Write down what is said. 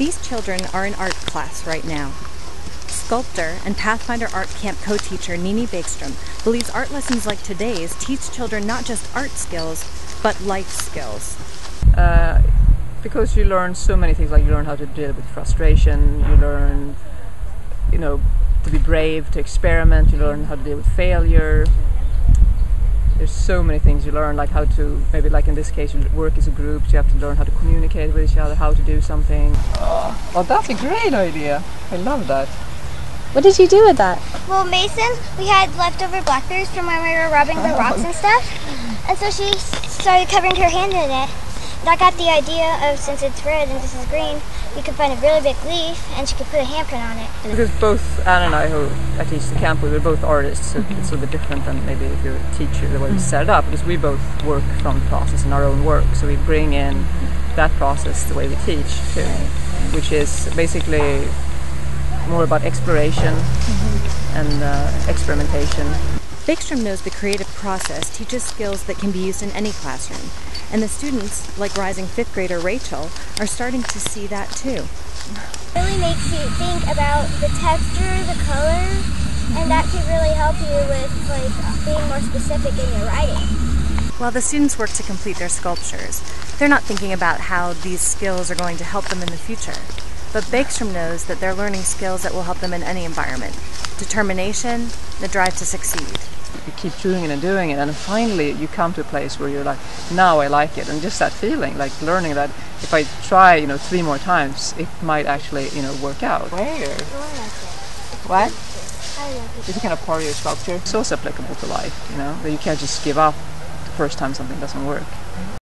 These children are in art class right now. Sculptor and Pathfinder Art Camp co-teacher Ninni Baeckstrom believes art lessons like today's teach children not just art skills, but life skills. Because you learn so many things, like you learn how to deal with frustration, you learn, to be brave, to experiment, you learn how to deal with failure. There's so many things you learn, like how to, maybe like in this case, you work as a group, so you have to learn how to communicate with each other, how to do something. Oh, that's a great idea. I love that. What did you do with that? Well, Mason, we had leftover blackberries from when we were rubbing the rocks and stuff, and so she started covering her hand in it. And I got the idea of, since it's red and this is green, you could find a really big leaf and she could put a handprint on it. Because both Anna and I, who I teach the camp, we're both artists, so it's a little bit different than maybe if you're a teacher, the way we set it up, because we both work from the process in our own work, so we bring in that process the way we teach too, which is basically more about exploration and experimentation. Baeckstrom knows the creative process teaches skills that can be used in any classroom, and the students, like rising fifth grader Rachel, are starting to see that too. It really makes you think about the texture, the color, and that could really help you with being more specific in your writing. While the students work to complete their sculptures, they're not thinking about how these skills are going to help them in the future. But Baeckstrom knows that they're learning skills that will help them in any environment. Determination, the drive to succeed. You keep doing it, and finally you come to a place where you're like, now I like it. And just that feeling, like learning that if I try, 3 more times, it might actually, work out. Where? I like it. What? I like it. It's a kind of part of your sculpture. So it's applicable to life, that you can't just give up the first time something doesn't work.